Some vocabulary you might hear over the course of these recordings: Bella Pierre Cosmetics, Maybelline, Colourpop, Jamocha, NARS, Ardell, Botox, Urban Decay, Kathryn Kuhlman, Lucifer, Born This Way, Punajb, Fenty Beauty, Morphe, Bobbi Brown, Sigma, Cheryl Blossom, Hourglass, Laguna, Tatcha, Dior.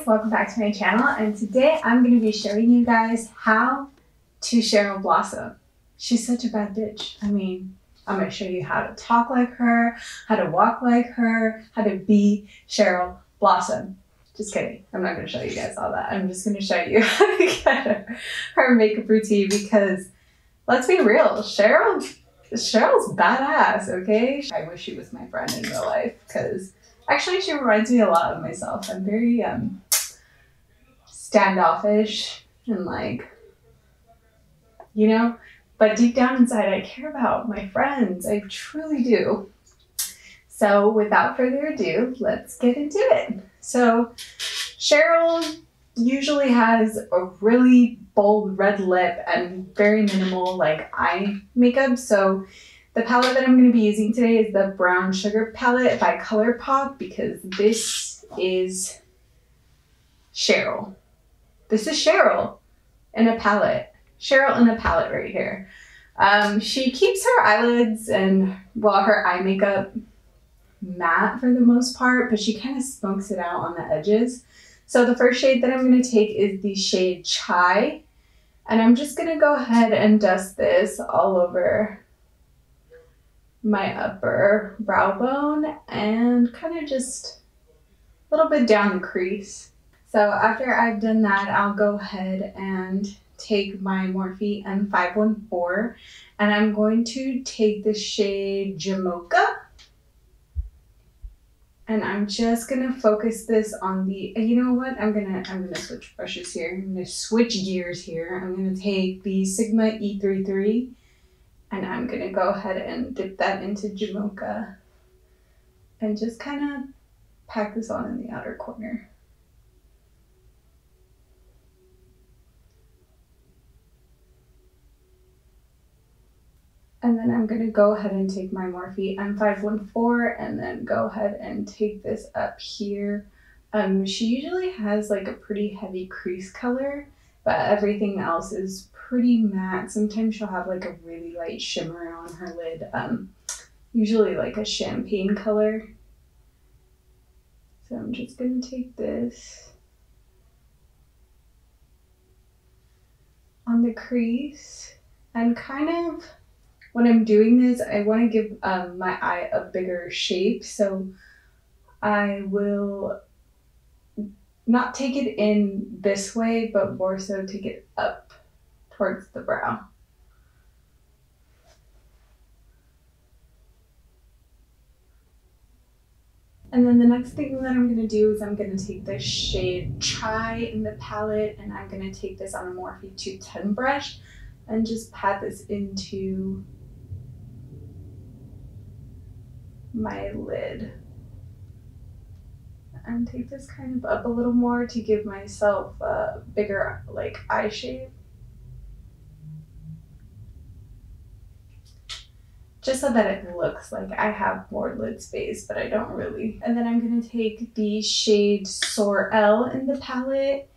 guys, welcome back to my channel, and today I'm going to be showing you guys how to Cheryl Blossom. She's such a bad bitch. I mean, I'm going to show you how to talk like her, how to walk like her, how to be Cheryl Blossom. Just kidding. I'm not going to show you guys all that. I'm just going to show you how to get her makeup routine, because let's be real, Cheryl's badass, okay? I wish she was my friend in real life, because actually she reminds me a lot of myself. I'm very standoffish and, like, you know, but deep down inside I care about my friends. I truly do. So without further ado, let's get into it. So Cheryl usually has a really bold red lip and very minimal, like, eye makeup. So the palette that I'm going to be using today is the Brown Sugar palette by Colourpop, because this is Cheryl. This is Cheryl in a palette. Cheryl in a palette right here. She keeps her eyelids and, well, her eye makeup matte for the most part, but she kind of smokes it out on the edges. So the first shade that I'm going to take is the shade Chai, and I'm just going to go ahead and dust this all over my upper brow bone and kind of just a little bit down the crease. So after I've done that, I'll go ahead and take my Morphe M514, and I'm going to take the shade Jamocha, and I'm just gonna focus this on the, you know what, I'm gonna switch brushes here. I'm gonna switch gears here. I'm gonna take the Sigma E33, and I'm going to go ahead and dip that into Jamocha and just kind of pack this on in the outer corner. And then I'm going to go ahead and take my Morphe M514 and then go ahead and take this up here. She usually has, like, a pretty heavy crease color, but everything else is pretty matte. Sometimes she'll have, like, a really light shimmer on her lid, usually like a champagne color. So I'm just gonna take this on the crease, and kind of when I'm doing this, I want to give my eye a bigger shape, so I will not take it in this way, but more so take it up towards the brow. And then the next thing that I'm going to do is I'm going to take the shade Chai in the palette, and I'm going to take this on a Morphe 210 brush and just pat this into my lid and take this kind of up a little more to give myself a bigger, like, eye shape, just so that it looks like I have more lid space, but I don't really. And then I'm going to take the shade Sorel in the palette,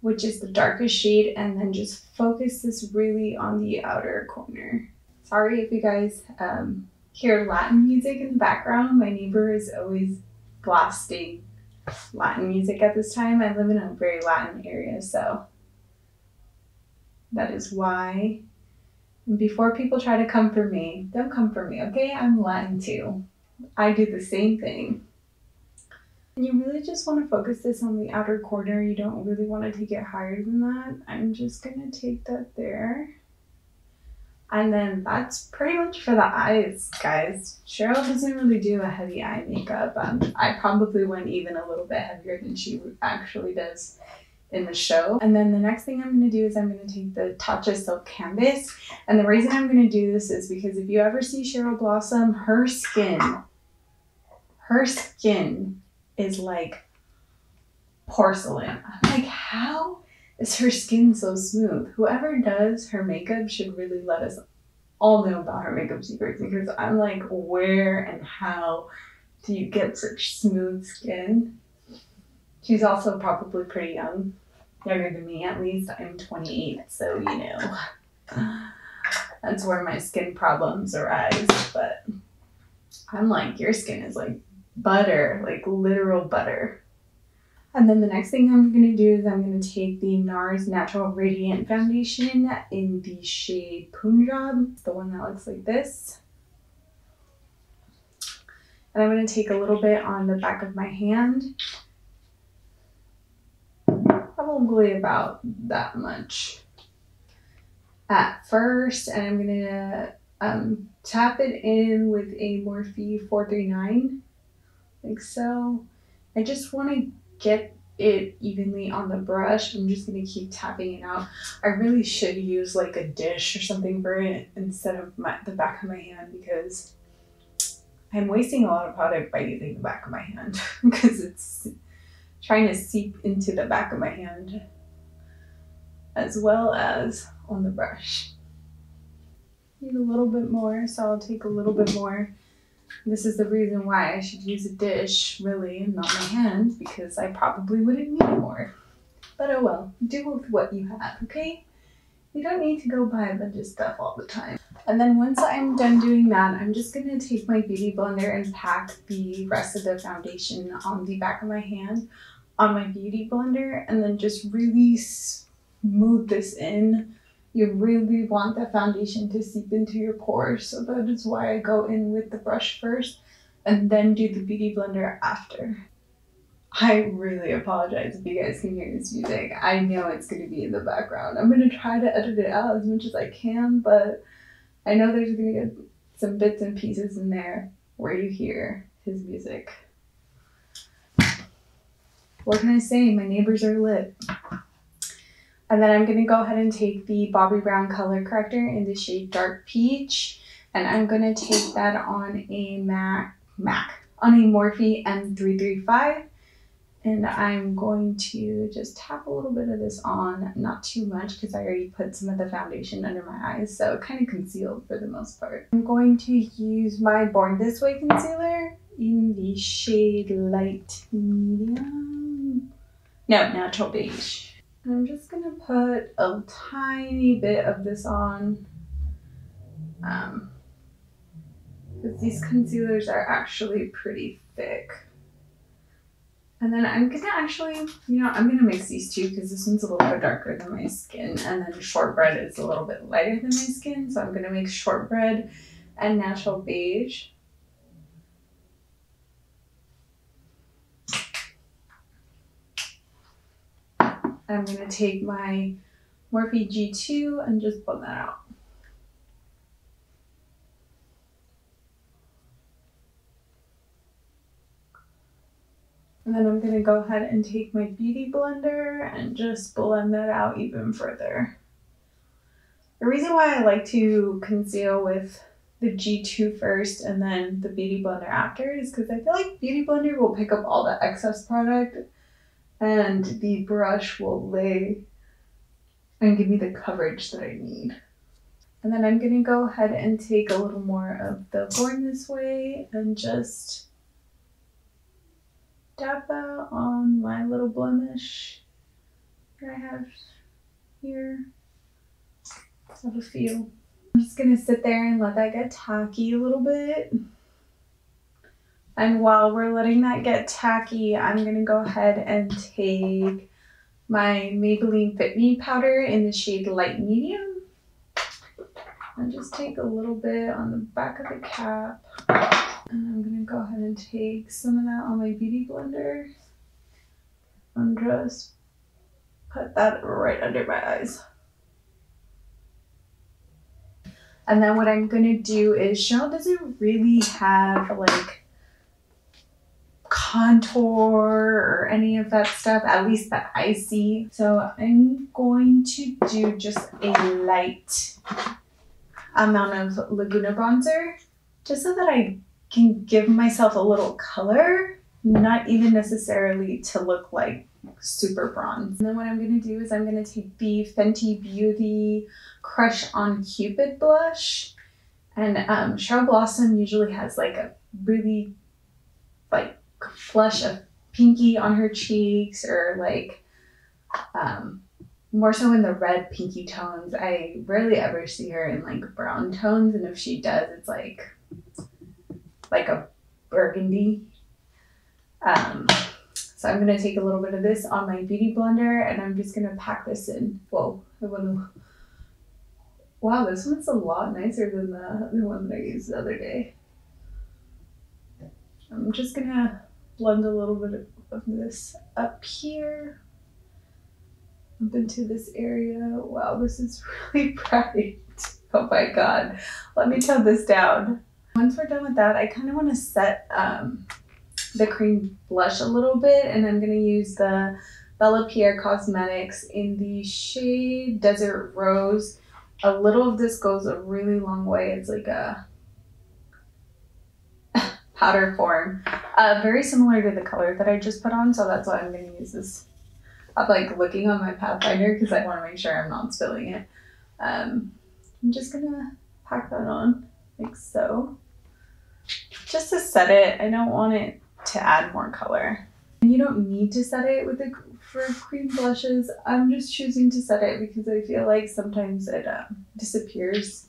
which is the darkest shade, and then just focus this really on the outer corner. Sorry if you guys hear Latin music in the background. My neighbor is always blasting Latin music at this time. I live in a very Latin area, so that is why. Before people try to come for me, don't come for me, okay? I'm Latin too. I do the same thing. And you really just want to focus this on the outer corner. You don't really want to take it higher than that. I'm just going to take that there. And then that's pretty much for the eyes, guys. Cheryl doesn't really do a heavy eye makeup. I probably went even a little bit heavier than she actually does in the show. And then the next thing I'm going to do is I'm going to take the Tatcha Silk Canvas, and the reason I'm going to do this is because if you ever see Cheryl Blossom, her skin is like porcelain. I'm like, how is her skin so smooth? Whoever does her makeup should really let us all know about her makeup secrets, because I'm like, where and how do you get such smooth skin? She's also probably pretty young, younger than me at least. I'm 28, so, you know, that's where my skin problems arise. But I'm like, your skin is like butter, like literal butter. And then the next thing I'm going to do is I'm going to take the NARS Natural Radiant Foundation in the shade Punjab. It's the one that looks like this. And I'm going to take a little bit on the back of my hand. Probably about that much at first. And I'm going to tap it in with a Morphe 439, like so. I just want to get it evenly on the brush. I'm just going to keep tapping it out. I really should use like a dish or something for it instead of the back of my hand, because I'm wasting a lot of product by using the back of my hand because it's trying to seep into the back of my hand as well as on the brush. Need a little bit more, so I'll take a little bit more. This is the reason why I should use a dish, really, and not my hand, because I probably wouldn't need more. But oh well, do with what you have, okay? You don't need to go buy a bunch of stuff all the time. And then once I'm done doing that, I'm just going to take my Beauty Blender and pack the rest of the foundation on the back of my hand on my Beauty Blender, and then just really smooth this in. You really want the foundation to seep into your pores, so that is why I go in with the brush first and then do the Beauty Blender after. I really apologize if you guys can hear this music. I know it's going to be in the background. I'm going to try to edit it out as much as I can, but I know there's going to be some bits and pieces in there where you hear his music. What can I say? My neighbors are lit. And then I'm going to go ahead and take the Bobbi Brown Color Corrector in the shade Dark Peach, and I'm going to take that on a on a Morphe M335. And I'm going to just tap a little bit of this on, not too much, because I already put some of the foundation under my eyes, so it kind of concealed for the most part. I'm going to use my Born This Way concealer in the shade Light Medium. No, Natural Beige. And I'm just going to put a tiny bit of this on, because these concealers are actually pretty thick. And then I'm going to actually, you know, I'm going to mix these two because this one's a little bit darker than my skin, and then Shortbread is a little bit lighter than my skin. So I'm going to mix Shortbread and Natural Beige. I'm going to take my Morphe G2 and just blend that out. And then I'm going to go ahead and take my Beauty Blender and just blend that out even further. The reason why I like to conceal with the G2 first and then the Beauty Blender after is because I feel like Beauty Blender will pick up all the excess product and the brush will lay and give me the coverage that I need. And then I'm going to go ahead and take a little more of the Born This Way and just dab that on my little blemish that I have here. I have a few. I'm just going to sit there and let that get tacky a little bit. And while we're letting that get tacky, I'm going to go ahead and take my Maybelline Fit Me powder in the shade Light Medium. And just take a little bit on the back of the cap. And I'm going to go ahead and take some of that on my Beauty Blender and just put that right under my eyes. And then what I'm going to do is, Cheryl doesn't really have like contour or any of that stuff, at least that I see. So I'm going to do just a light amount of Laguna bronzer just so that I can give myself a little color, not even necessarily to look like super bronze. And then what I'm going to do is I'm going to take the Fenty Beauty Crush on Cupid blush. And Cheryl Blossom usually has like a really like flush of pinky on her cheeks, or like more so in the red pinky tones. I rarely ever see her in like brown tones, and if she does, it's like a burgundy. So So I'm going to take a little bit of this on my beauty blender and I'm just going to pack this in. Whoa, I want to... Wow, this one's a lot nicer than the other one that I used the other day. I'm just going to blend a little bit of this up here, up into this area. Wow, this is really bright. Oh my God. Let me tone this down. Once we're done with that, I kind of want to set the cream blush a little bit, and I'm going to use the Bella Pierre Cosmetics in the shade Desert Rose. A little of this goes a really long way. It's like a powder form, very similar to the color that I just put on, so that's why I'm going to use this. I'm like looking on my Pathfinder because I want to make sure I'm not spilling it. I'm just going to pack that on like so, just to set it. I don't want it to add more color. And you don't need to set it with the for cream blushes. I'm just choosing to set it because I feel like sometimes it disappears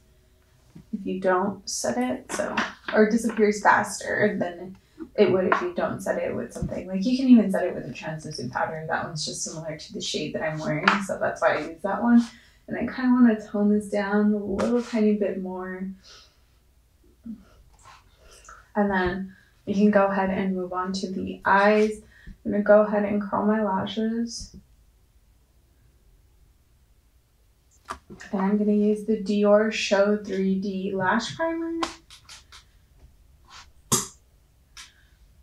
if you don't set it, so, or disappears faster than it would if you don't set it with something. Like you can even set it with a translucent powder. That one's just similar to the shade that I'm wearing, so that's why I use that one. And I kind of want to tone this down a little tiny bit more. And then you can go ahead and move on to the eyes. I'm going to go ahead and curl my lashes. And I'm going to use the Dior Show 3D Lash Primer.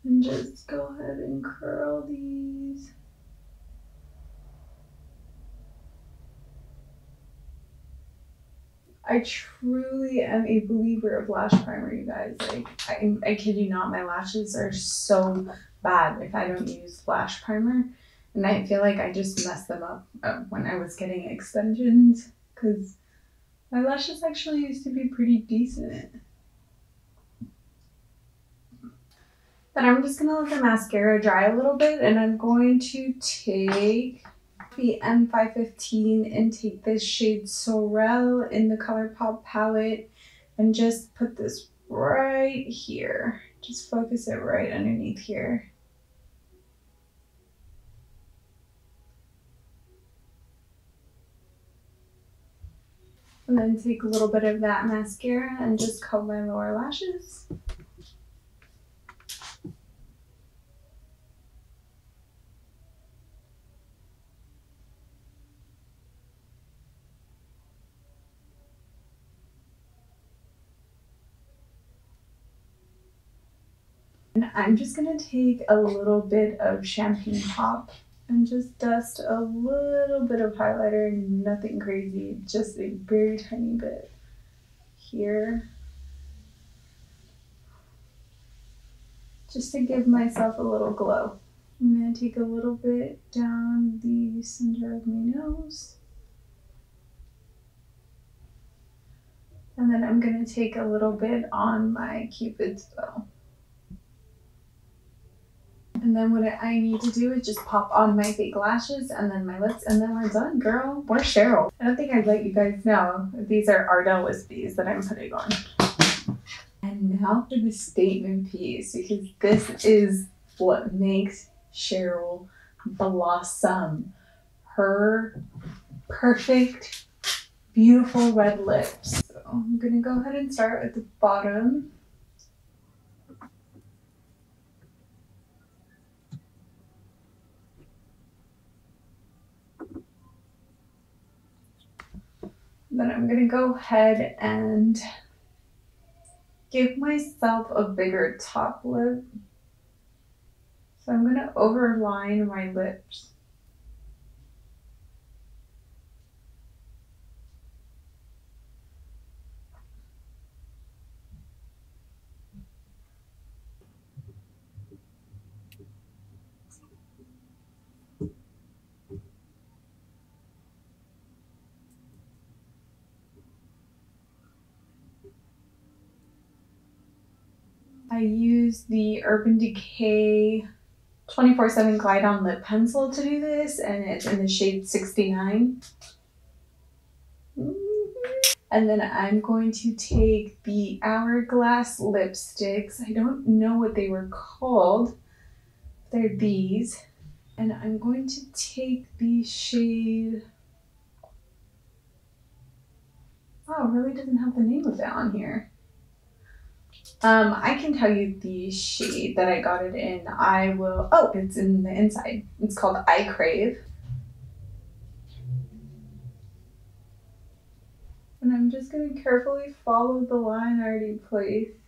And just go ahead and curl these. I truly am a believer of lash primer, you guys. Like, I kid you not, my lashes are so bad if I don't use lash primer. And I feel like I just messed them up when I was getting extensions, because my lashes actually used to be pretty decent. Then I'm just going to let the mascara dry a little bit, and I'm going to take the M515 and take this shade Sorel in the Colourpop palette and just put this right here. Just focus it right underneath here. And then take a little bit of that mascara and just comb my lower lashes. I'm just going to take a little bit of Champagne Pop and just dust a little bit of highlighter, nothing crazy, just a very tiny bit here. Just to give myself a little glow. I'm going to take a little bit down the center of my nose. And then I'm going to take a little bit on my Cupid's bow. And then what I need to do is just pop on my fake lashes and then my lips, and then we're done, girl. We're Cheryl. I don't think I'd let you guys know. These are Ardell wispies that I'm putting on. And now for the statement piece, because this is what makes Cheryl blossom. Her perfect, beautiful red lips. So I'm gonna go ahead and start at the bottom. Then I'm going to go ahead and give myself a bigger top lip. So I'm going to overline my lips. I use the Urban Decay 24/7 Glide On Lip Pencil to do this, and it's in the shade 69. And then I'm going to take the Hourglass lipsticks. I don't know what they were called. They're these. And I'm going to take the shade... Wow, it really doesn't have the name of that on here. I can tell you the shade that I got it in. I will... Oh, it's in the inside. It's called I Crave. And I'm just going to carefully follow the line I already placed.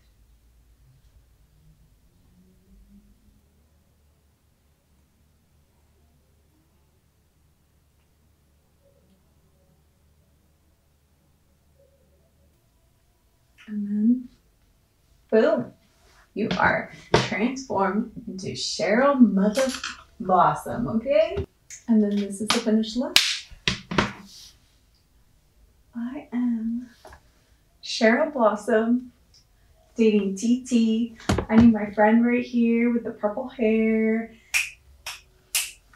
And then... Boom! You are transformed into Cheryl Mother Blossom, okay? And then this is the finished look. I am Cheryl Blossom, dating TT. I need my friend right here with the purple hair.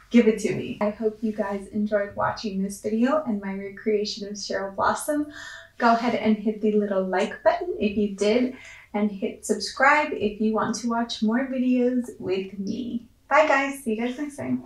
Give it to me. I hope you guys enjoyed watching this video and my recreation of Cheryl Blossom. Go ahead and hit the little like button if you did, and hit subscribe if you want to watch more videos with me. Bye guys, see you guys next time.